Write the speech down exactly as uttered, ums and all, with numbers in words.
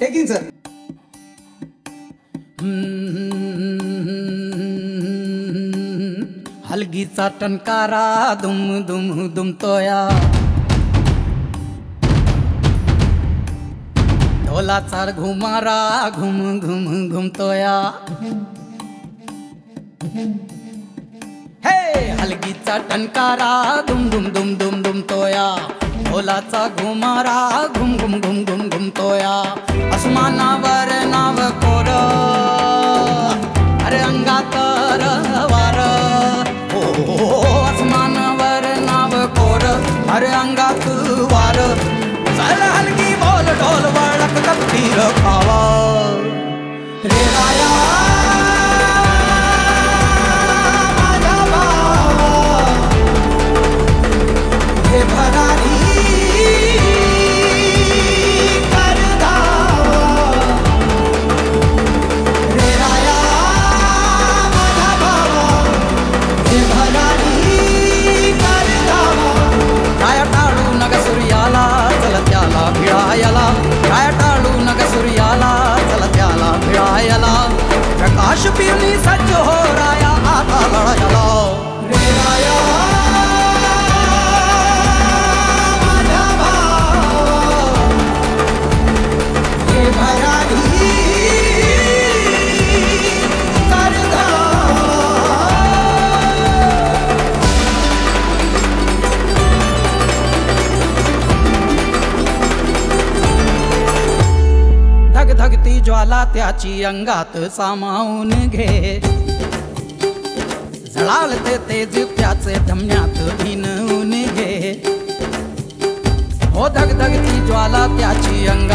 taking, sir. हलगी सा टनकारा दुम दुम दुम तोया, ढोला सा घुमारा घुम घुम घुम तोया। हे हलगी सा टनकारा दुम दुम दुम दुम दुम तोया, ढोला सा घुमारा घुम घुम घुम घुम घुम तोया। आसमाना वर नाव कोर अरे अंगा तर वार, आसमानावर नाव कोर हर अंगात वार। चल हलगी बोल ढोल वळक कबीर खावा रे राया माझा बावा, हे भरारी प्रकाश पिनी सच हो राया आता लड़ाया रे राया माझा भावा, हे भरारी करदा। धग धगती ज्वाला त्याची अंगात सामावून घे, जळालते तेज त्याचे धमन्यात भिनवून घे। हो धग धगती ज्वाला त्याची अंगात